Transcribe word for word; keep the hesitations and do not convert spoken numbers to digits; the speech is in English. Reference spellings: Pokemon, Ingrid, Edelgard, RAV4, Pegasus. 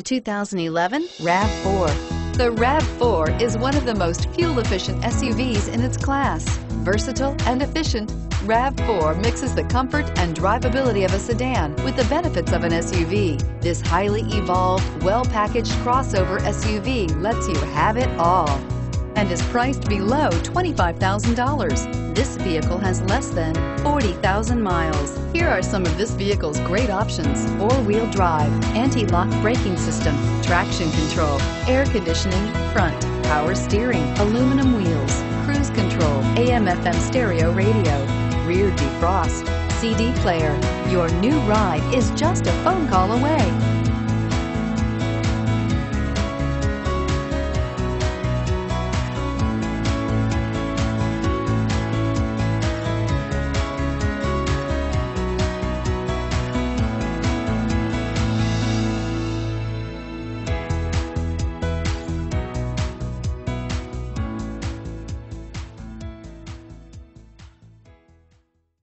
The two thousand eleven RAV four. The RAV four is one of the most fuel-efficient S U Vs in its class. Versatile and efficient, RAV four mixes the comfort and drivability of a sedan with the benefits of an S U V. This highly evolved, well-packaged crossover S U V lets you have it all and is priced below twenty-five thousand dollars. This vehicle has less than forty thousand miles. Here are some of this vehicle's great options: four-wheel drive, anti-lock braking system, traction control, air conditioning, front, power steering, aluminum wheels, cruise control, A M F M stereo radio, rear defrost, C D player. Your new ride is just a phone call away.